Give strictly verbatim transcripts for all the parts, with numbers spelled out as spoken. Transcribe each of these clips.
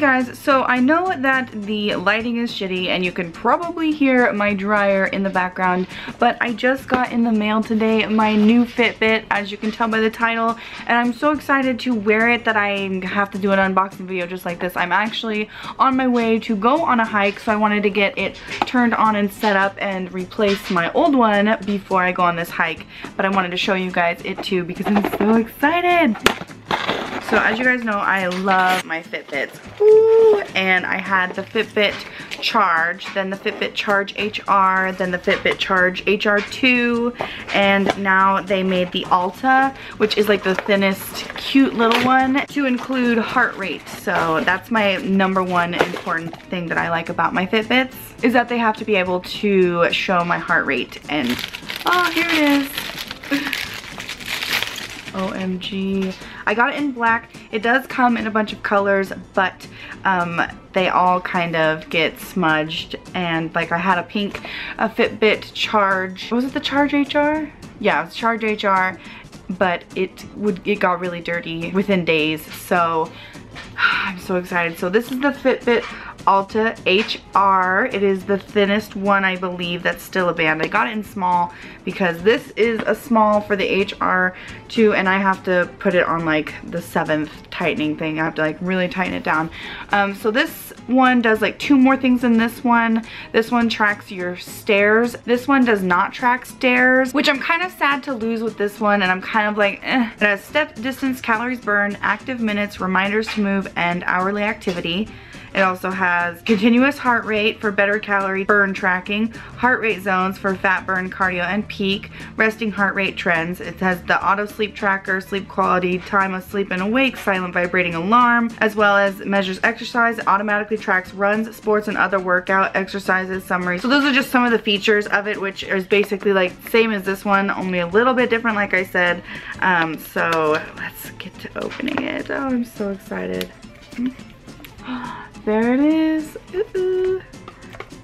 guys, so I know that the lighting is shitty and you can probably hear my dryer in the background, but I just got in the mail today my new Fitbit, as you can tell by the title, and I'm so excited to wear it that I have to do an unboxing video just like this. I'm actually on my way to go on a hike, so I wanted to get it turned on and set up and replace my old one before I go on this hike, but I wanted to show you guys it too because I'm so excited. So as you guys know, I love my Fitbits. Ooh, and I had the Fitbit Charge, then the Fitbit Charge H R, then the Fitbit Charge H R two, and now they made the Alta, which is like the thinnest, cute little one, to include heart rate. So that's my number one important thing that I like about my Fitbits, is that they have to be able to show my heart rate. And oh, here it is. O M G. I got it in black. It does come in a bunch of colors, but um, they all kind of get smudged. And like I had a pink a Fitbit Charge. Was it the Charge H R? Yeah, it was Charge H R, but it would it got really dirty within days. So I'm so excited. So this is the Fitbit Alta H R. It is the thinnest one, I believe, that's still a band. I got it in small because this is a small for the H R too, and I have to put it on like the seventh tightening thing. I have to like really tighten it down. Um, so this one does like two more things than this one. This one tracks your stairs. This one does not track stairs, which I'm kind of sad to lose with this one, and I'm kind of like, eh. It has step distance, calories burned, active minutes, reminders to move, and hourly activity. It also has continuous heart rate for better calorie burn tracking, heart rate zones for fat burn, cardio, and peak, resting heart rate trends. It has the auto sleep tracker, sleep quality, time of sleep and awake, silent vibrating alarm, as well as measures exercise. It automatically tracks runs, sports, and other workout exercises, summaries. So those are just some of the features of it, which is basically like same as this one, only a little bit different, like I said. Um, so let's get to opening it. Oh, I'm so excited. There it is. Ooh.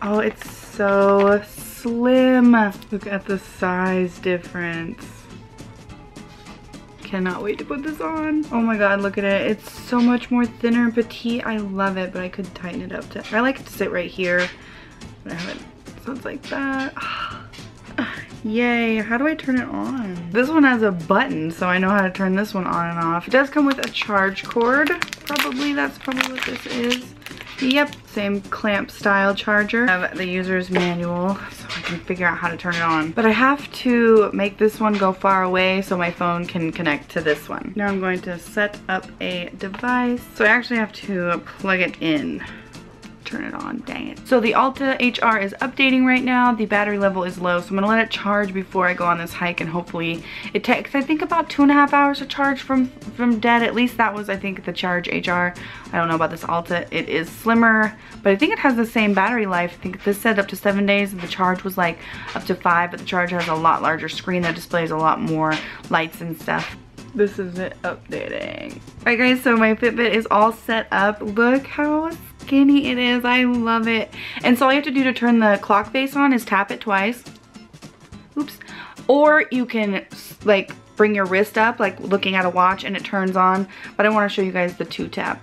Oh, it's so slim. Look at the size difference. Cannot wait to put this on. Oh my god, look at it. It's so much more thinner and petite. I love it, but I could tighten it up to. I like it to sit right here. I have it. So it's like that. Yay, how do I turn it on? This one has a button, so I know how to turn this one on and off. It does come with a charge cord. Probably, that's probably what this is. Yep, same clamp style charger. I have the user's manual so I can figure out how to turn it on. But I have to make this one go far away so my phone can connect to this one. Now I'm going to set up a device. So I actually have to plug it in. Turn it on, dang it. So the Alta H R is updating right now. The battery level is low, so I'm gonna let it charge before I go on this hike, and hopefully it takes, I think, about two and a half hours to charge from from dead. At least that was, I think, the Charge H R. I don't know about this Alta. It is slimmer, but I think it has the same battery life. I think this said up to seven days, and the Charge was like up to five, but the Charge has a lot larger screen that displays a lot more lights and stuff. This is it updating. All right, guys, so my Fitbit is all set up. Look how skinny it is. I love it. And so all you have to do to turn the clock face on is tap it twice. Oops. Or you can like bring your wrist up, like looking at a watch, and it turns on. But I want to show you guys the two tap.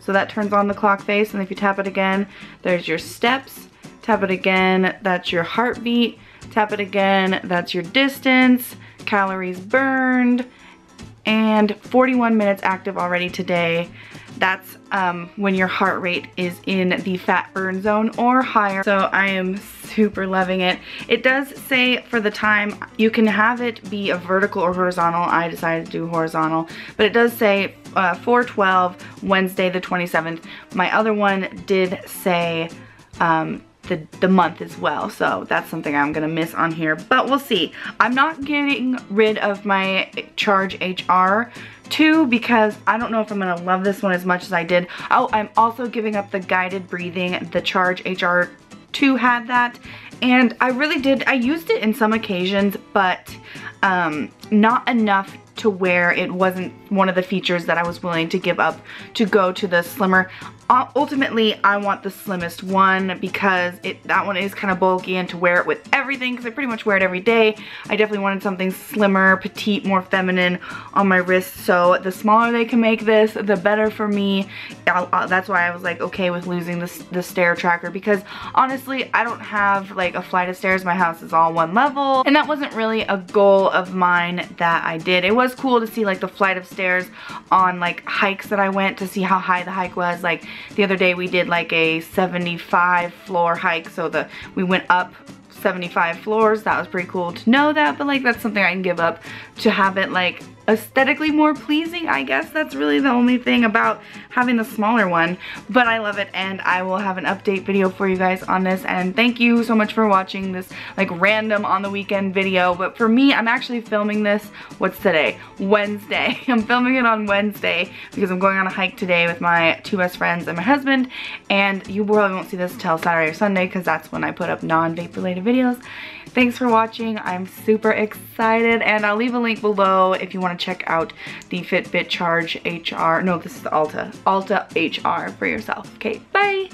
So that turns on the clock face, and if you tap it again, there's your steps. Tap it again, that's your heartbeat. Tap it again, that's your distance, calories burned, and forty-one minutes active already today. That's um, when your heart rate is in the fat burn zone or higher. So I am super loving it. It does say for the time, you can have it be a vertical or horizontal. I decided to do horizontal, but it does say uh, four twelve, Wednesday the twenty-seventh. My other one did say um, The, the month as well, so that's something I'm gonna miss on here, but we'll see. I'm not getting rid of my Charge H R two because I don't know if I'm gonna love this one as much as I did. Oh, I'm also giving up the guided breathing. The Charge H R two had that, and I really did, I used it in some occasions, but um, not enough to where it wasn't one of the features that I was willing to give up to go to the slimmer Ultimately, I want the slimmest one because it that one is kind of bulky, and to wear it with everything, because I pretty much wear it every day, I definitely wanted something slimmer, petite, more feminine on my wrist. So the smaller they can make this, the better for me. I'll, I'll, that's why I was like okay with losing this the stair tracker, because honestly, I don't have like a flight of stairs. My house is all one level, and that wasn't really a goal of mine that I did. It was cool to see like the flight of stairs on like hikes that I went, to see how high the hike was. Like the other day we did like a seventy-five floor hike, so the we went up seventy-five floors. That was pretty cool to know that, but like that's something I can give up to have it like aesthetically more pleasing, I guess. That's really the only thing about having the smaller one, but I love it, and I will have an update video for you guys on this. And thank you so much for watching this like random on the weekend video, but for me, I'm actually filming this, what's today? Wednesday. I'm filming it on Wednesday because I'm going on a hike today with my two best friends and my husband, and you probably won't see this till Saturday or Sunday because that's when I put up non-vape related videos. Thanks for watching. I'm super excited, and I'll leave a link below if you want to check out the Fitbit Charge H R. No, this is the Alta. Alta H R for yourself. Okay, bye!